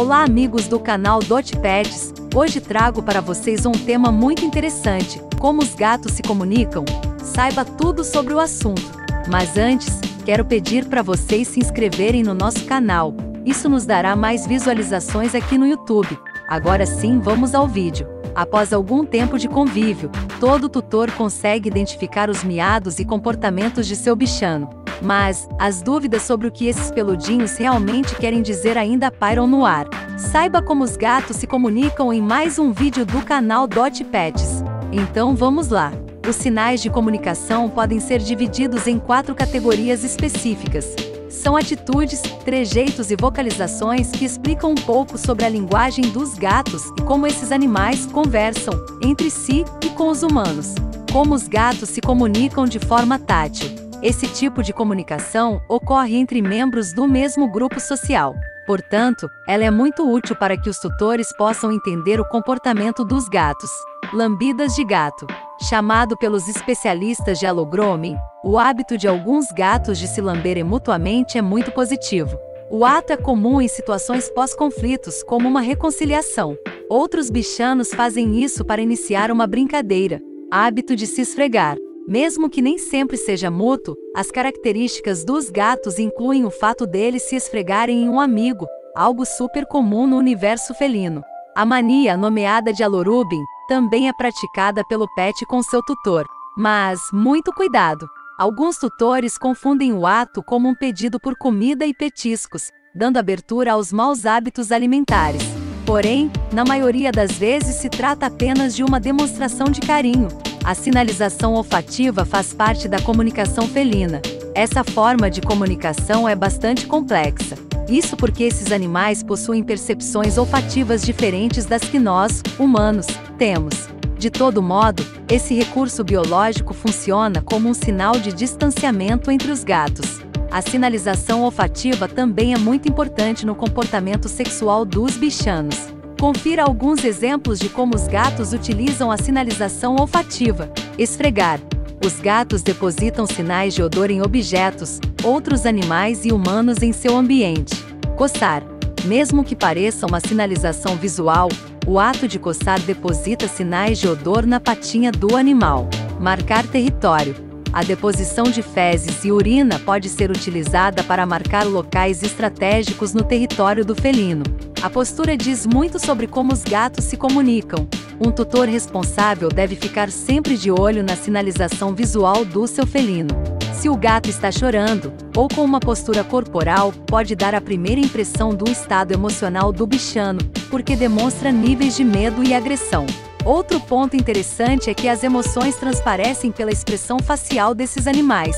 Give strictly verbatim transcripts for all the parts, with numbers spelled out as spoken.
Olá amigos do canal Dot Pets, hoje trago para vocês um tema muito interessante, como os gatos se comunicam. Saiba tudo sobre o assunto, mas antes, quero pedir para vocês se inscreverem no nosso canal, isso nos dará mais visualizações aqui no YouTube. Agora sim vamos ao vídeo. Após algum tempo de convívio, todo tutor consegue identificar os miados e comportamentos de seu bichano. Mas, as dúvidas sobre o que esses peludinhos realmente querem dizer ainda pairam no ar. Saiba como os gatos se comunicam em mais um vídeo do canal Dot Pets. Então vamos lá! Os sinais de comunicação podem ser divididos em quatro categorias específicas. São atitudes, trejeitos e vocalizações que explicam um pouco sobre a linguagem dos gatos e como esses animais conversam entre si e com os humanos. Como os gatos se comunicam de forma tátil. Esse tipo de comunicação ocorre entre membros do mesmo grupo social. Portanto, ela é muito útil para que os tutores possam entender o comportamento dos gatos. Lambidas de gato. Chamado pelos especialistas de allogrooming, o hábito de alguns gatos de se lamberem mutuamente é muito positivo. O ato é comum em situações pós-conflitos, como uma reconciliação. Outros bichanos fazem isso para iniciar uma brincadeira. Hábito de se esfregar. Mesmo que nem sempre seja mútuo, as características dos gatos incluem o fato deles se esfregarem em um amigo, algo super comum no universo felino. A mania, nomeada de Alorrubim, também é praticada pelo pet com seu tutor. Mas, muito cuidado! Alguns tutores confundem o ato como um pedido por comida e petiscos, dando abertura aos maus hábitos alimentares. Porém, na maioria das vezes se trata apenas de uma demonstração de carinho. A sinalização olfativa faz parte da comunicação felina. Essa forma de comunicação é bastante complexa. Isso porque esses animais possuem percepções olfativas diferentes das que nós, humanos, temos. De todo modo, esse recurso biológico funciona como um sinal de distanciamento entre os gatos. A sinalização olfativa também é muito importante no comportamento sexual dos bichanos. Confira alguns exemplos de como os gatos utilizam a sinalização olfativa. Esfregar. Os gatos depositam sinais de odor em objetos, outros animais e humanos em seu ambiente. Coçar. Mesmo que pareça uma sinalização visual, o ato de coçar deposita sinais de odor na patinha do animal. Marcar território. A deposição de fezes e urina pode ser utilizada para marcar locais estratégicos no território do felino. A postura diz muito sobre como os gatos se comunicam. Um tutor responsável deve ficar sempre de olho na sinalização visual do seu felino. Se o gato está chorando, ou com uma postura corporal, pode dar a primeira impressão do estado emocional do bichano, porque demonstra níveis de medo e agressão. Outro ponto interessante é que as emoções transparecem pela expressão facial desses animais.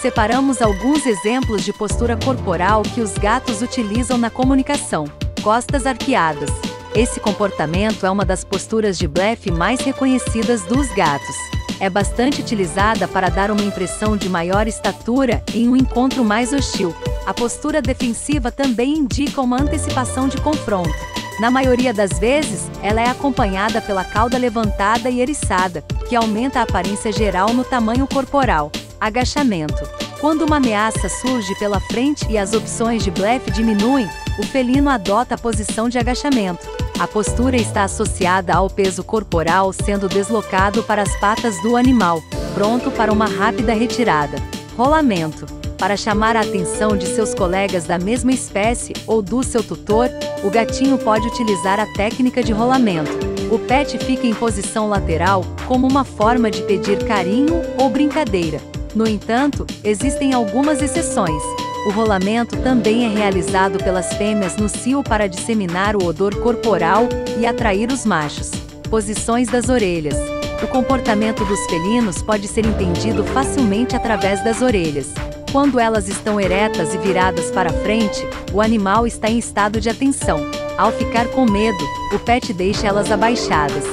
Separamos alguns exemplos de postura corporal que os gatos utilizam na comunicação. Costas arqueadas. Esse comportamento é uma das posturas de blefe mais reconhecidas dos gatos. É bastante utilizada para dar uma impressão de maior estatura em um encontro mais hostil. A postura defensiva também indica uma antecipação de confronto. Na maioria das vezes, ela é acompanhada pela cauda levantada e eriçada, que aumenta a aparência geral no tamanho corporal. Agachamento. Quando uma ameaça surge pela frente e as opções de blefe diminuem, o felino adota a posição de agachamento. A postura está associada ao peso corporal sendo deslocado para as patas do animal, pronto para uma rápida retirada. Rolamento. Para chamar a atenção de seus colegas da mesma espécie ou do seu tutor, o gatinho pode utilizar a técnica de rolamento. O pet fica em posição lateral, como uma forma de pedir carinho ou brincadeira. No entanto, existem algumas exceções. O rolamento também é realizado pelas fêmeas no cio para disseminar o odor corporal e atrair os machos. Posições das orelhas. O comportamento dos felinos pode ser entendido facilmente através das orelhas. Quando elas estão eretas e viradas para frente, o animal está em estado de atenção. Ao ficar com medo, o pet deixa elas abaixadas.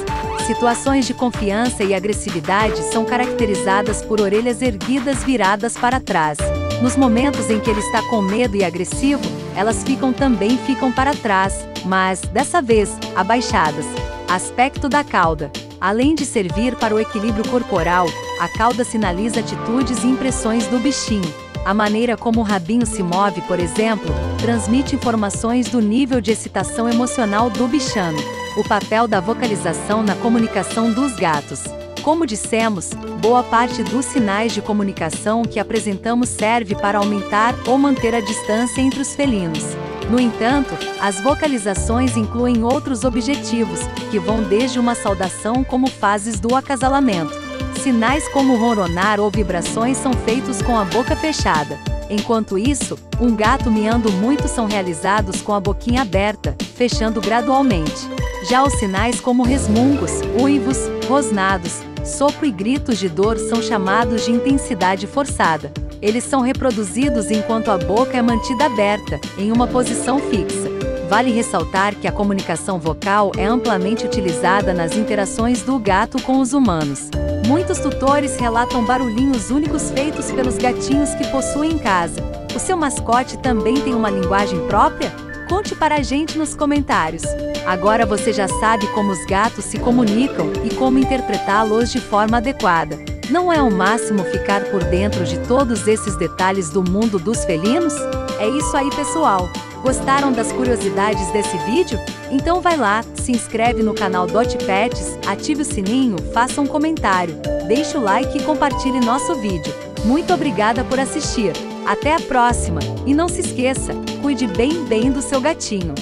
Situações de confiança e agressividade são caracterizadas por orelhas erguidas viradas para trás. Nos momentos em que ele está com medo e agressivo, elas ficam também ficam para trás, mas, dessa vez, abaixadas. Aspecto da cauda. Além de servir para o equilíbrio corporal, a cauda sinaliza atitudes e impressões do bichinho. A maneira como o rabinho se move, por exemplo, transmite informações do nível de excitação emocional do bichano. O papel da vocalização na comunicação dos gatos. Como dissemos, boa parte dos sinais de comunicação que apresentamos serve para aumentar ou manter a distância entre os felinos. No entanto, as vocalizações incluem outros objetivos, que vão desde uma saudação como fases do acasalamento. Sinais como ronronar ou vibrações são feitos com a boca fechada. Enquanto isso, um gato miando muito são realizados com a boquinha aberta, fechando gradualmente. Já os sinais como resmungos, uivos, rosnados, sopro e gritos de dor são chamados de intensidade forçada. Eles são reproduzidos enquanto a boca é mantida aberta, em uma posição fixa. Vale ressaltar que a comunicação vocal é amplamente utilizada nas interações do gato com os humanos. Muitos tutores relatam barulhinhos únicos feitos pelos gatinhos que possuem em casa. O seu mascote também tem uma linguagem própria? Conte para a gente nos comentários. Agora você já sabe como os gatos se comunicam e como interpretá-los de forma adequada. Não é o máximo ficar por dentro de todos esses detalhes do mundo dos felinos? É isso aí, pessoal! Gostaram das curiosidades desse vídeo? Então vai lá, se inscreve no canal Dot Pets, ative o sininho, faça um comentário, deixe o like e compartilhe nosso vídeo. Muito obrigada por assistir! Até a próxima! E não se esqueça, cuide bem bem do seu gatinho!